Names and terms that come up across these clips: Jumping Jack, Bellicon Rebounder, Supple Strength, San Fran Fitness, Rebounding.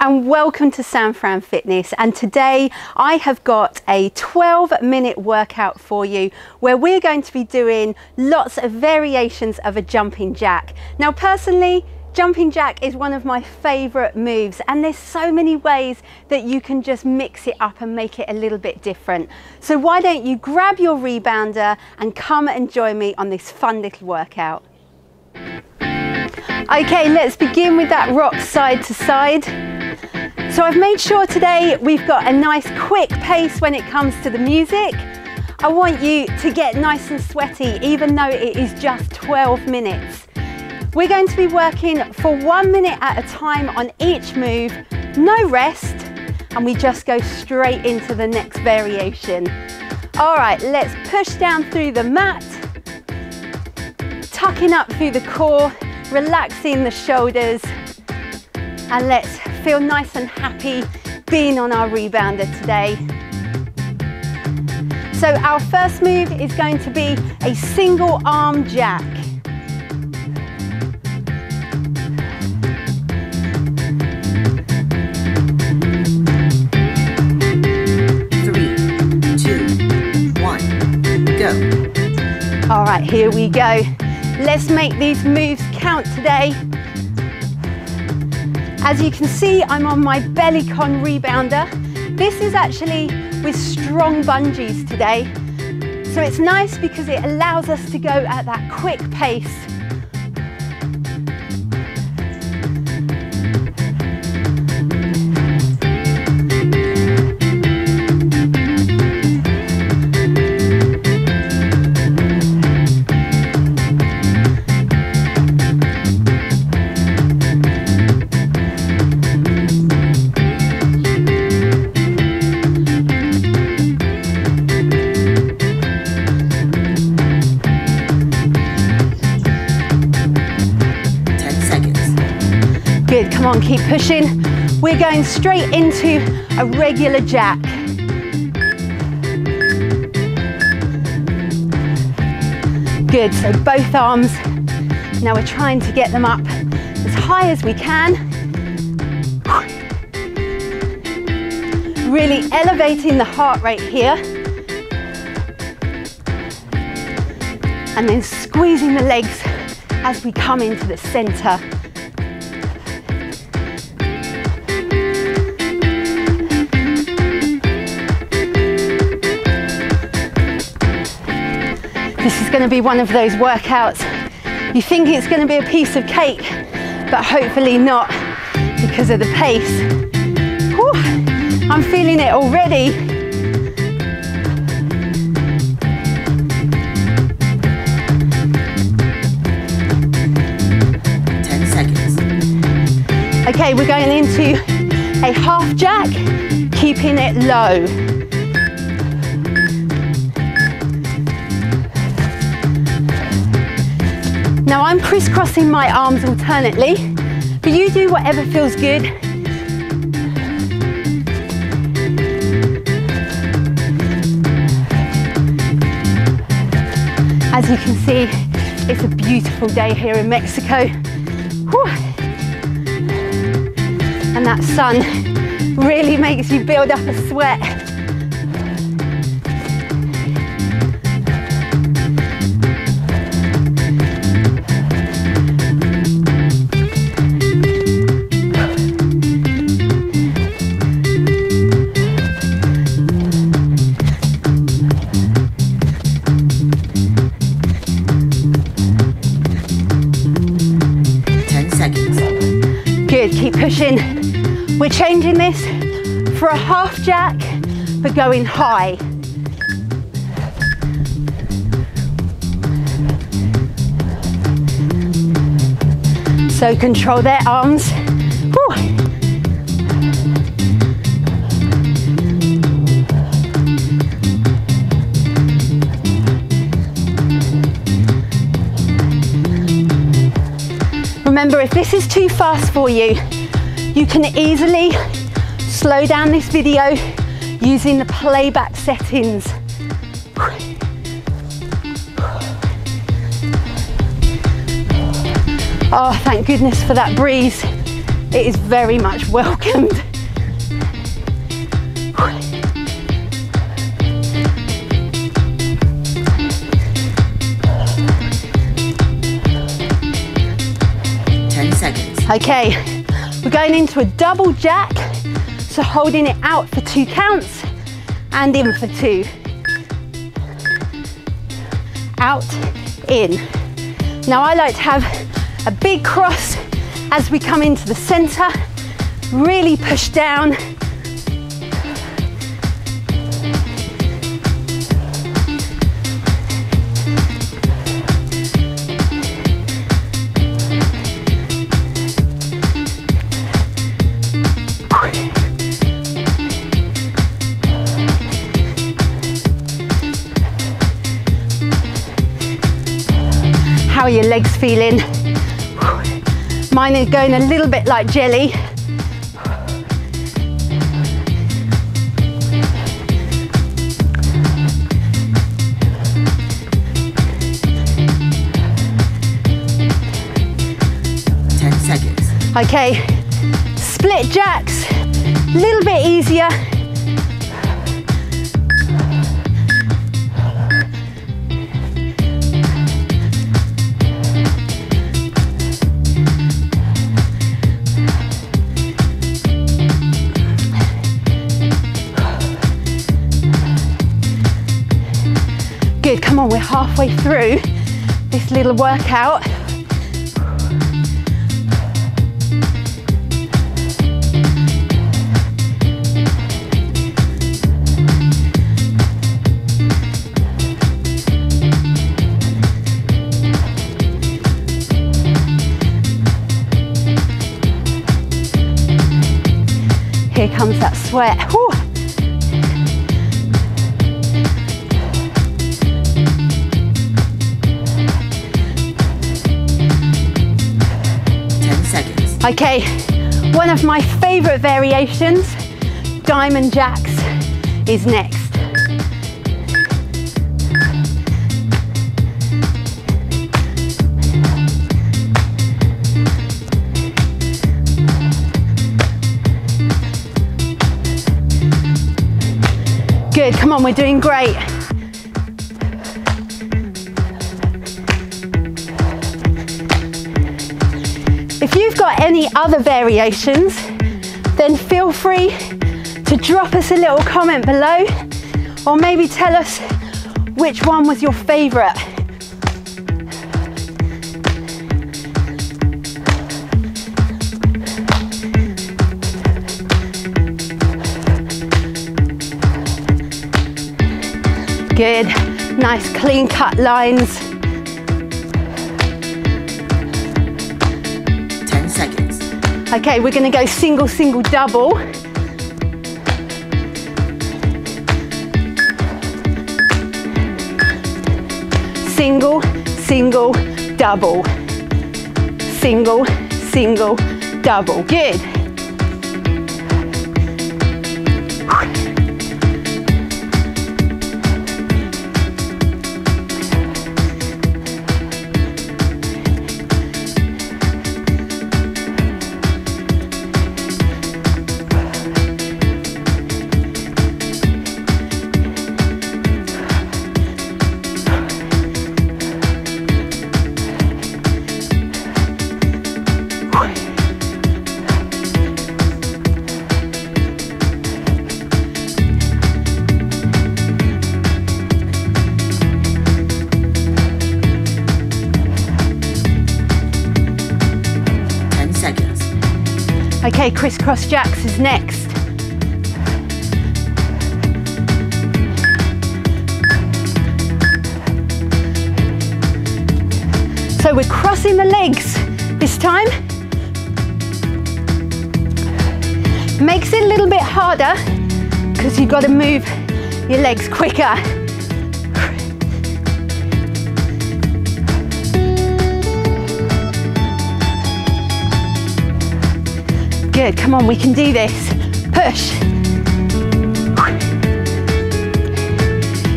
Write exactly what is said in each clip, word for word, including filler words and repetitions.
and welcome to San Fran Fitness, and today I have got a twelve minute workout for you where we're going to be doing lots of variations of a jumping jack. Now personally, jumping jack is one of my favorite moves, and there's so many ways that you can just mix it up and make it a little bit different. So why don't you grab your rebounder and come and join me on this fun little workout. Okay, let's begin with that rock side to side. So I've made sure today we've got a nice quick pace when it comes to the music. I want you to get nice and sweaty, even though it is just twelve minutes. We're going to be working for one minute at a time on each move, no rest, and we just go straight into the next variation. All right, let's push down through the mat, tucking up through the core, relaxing the shoulders, and let's feel nice and happy being on our rebounder today. So our first move is going to be a single arm jack. All right, here we go. Let's make these moves count today. As you can see, I'm on my Bellicon Rebounder. This is actually with strong bungees today. So it's nice because it allows us to go at that quick pace. Good, come on, keep pushing. We're going straight into a regular jack. Good, so both arms. Now we're trying to get them up as high as we can. Really elevating the heart rate here. And then squeezing the legs as we come into the center. This is going to be one of those workouts you think it's going to be a piece of cake, but hopefully not because of the pace. Whew, I'm feeling it already. ten seconds. Okay, we're going into a half jack, keeping it low. Now I'm crisscrossing my arms alternately, but you do whatever feels good. As you can see, it's a beautiful day here in Mexico. Whew. And that sun really makes you build up a sweat. Good, keep pushing. We're changing this for a half jack, but going high. So control their arms. Remember, if this is too fast for you, you can easily slow down this video using the playback settings. Oh, thank goodness for that breeze. It is very much welcomed. ten seconds. Okay, we're going into a double jack. So holding it out for two counts and in for two. Out, in. Now I like to have a big cross as we come into the center, really push down. How are your legs feeling? Mine are going a little bit like jelly. ten seconds. Okay, split jacks, a little bit easier. Good, come on, we're halfway through this little workout. Here comes that sweat. Woo. Okay, one of my favourite variations, diamond jacks, is next. Good, come on, we're doing great. If you've got any other variations, then feel free to drop us a little comment below, or maybe tell us which one was your favourite. Good, nice clean cut lines. Okay, we're gonna go single, single, double. Single, single, double. Single, single, double. Good. Okay, crisscross jacks is next. So we're crossing the legs this time. Makes it a little bit harder because you've got to move your legs quicker. Good, come on, we can do this. Push.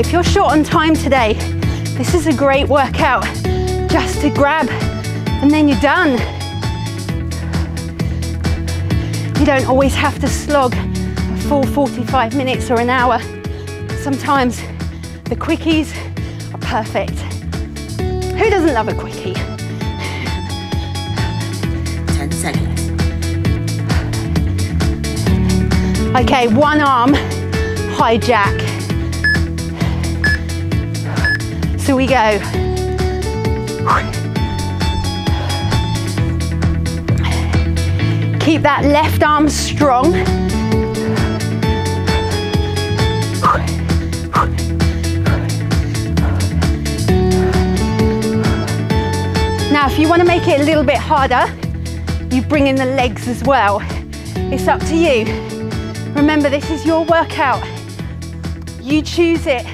If you're short on time today, this is a great workout just to grab and then you're done. You don't always have to slog a full forty-five minutes or an hour. Sometimes the quickies are perfect. Who doesn't love a quickie? ten seconds. Okay, one arm hijack. So we go. Keep that left arm strong. Now, if you want to make it a little bit harder, you bring in the legs as well. It's up to you. Remember, this is your workout. You choose it.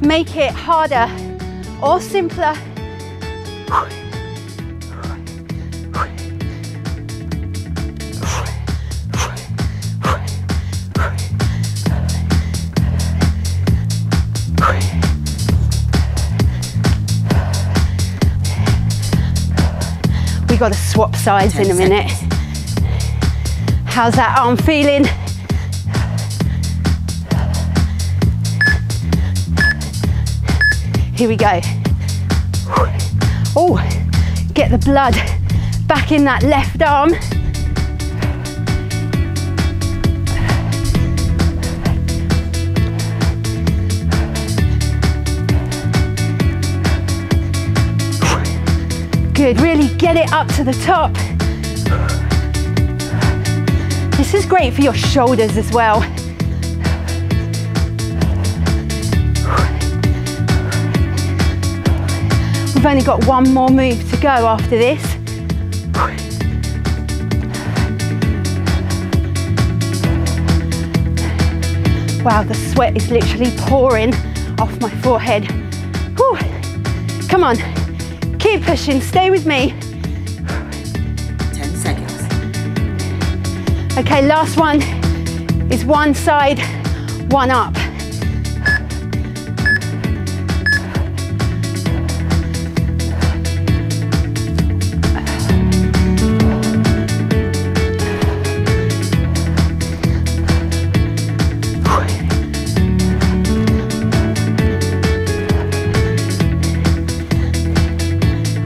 Make it harder or simpler. We got to swap sides in a minute. How's that arm feeling? Here we go. Oh, get the blood back in that left arm. Good, really get it up to the top. This is great for your shoulders as well. We've only got one more move to go after this. Wow, the sweat is literally pouring off my forehead. Whew. Come on, keep pushing, stay with me. ten seconds. Okay, last one is one side, one up.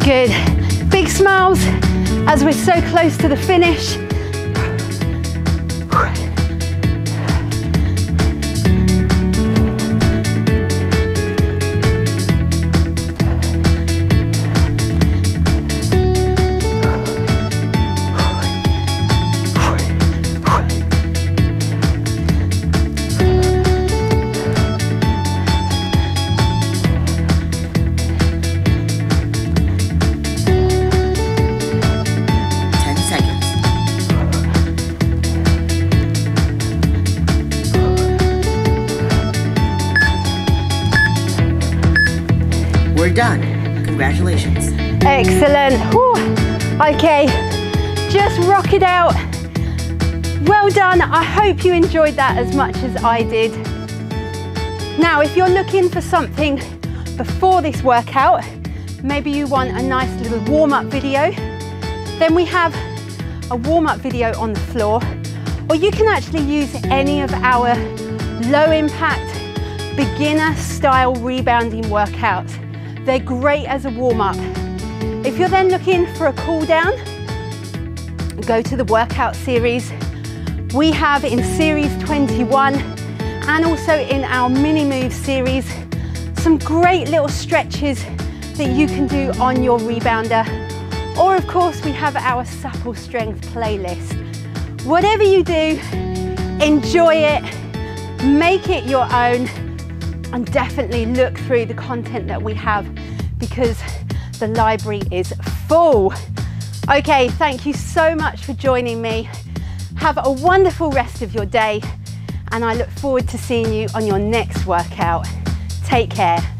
Good. Big smiles as we're so close to the finish. Done. Congratulations. Excellent. Whew. Okay, just rock it out. Well done. I hope you enjoyed that as much as I did. Now, if you're looking for something before this workout, maybe you want a nice little warm-up video, then we have a warm-up video on the floor, or you can actually use any of our low-impact, beginner-style rebounding workouts. They're great as a warm-up. If you're then looking for a cool down, go to the workout series. We have in series twenty-one and also in our mini move series, some great little stretches that you can do on your rebounder. Or of course, we have our supple strength playlist. Whatever you do, enjoy it, make it your own, and definitely look through the content that we have because the library is full. Okay, thank you so much for joining me. Have a wonderful rest of your day, and I look forward to seeing you on your next workout. Take care.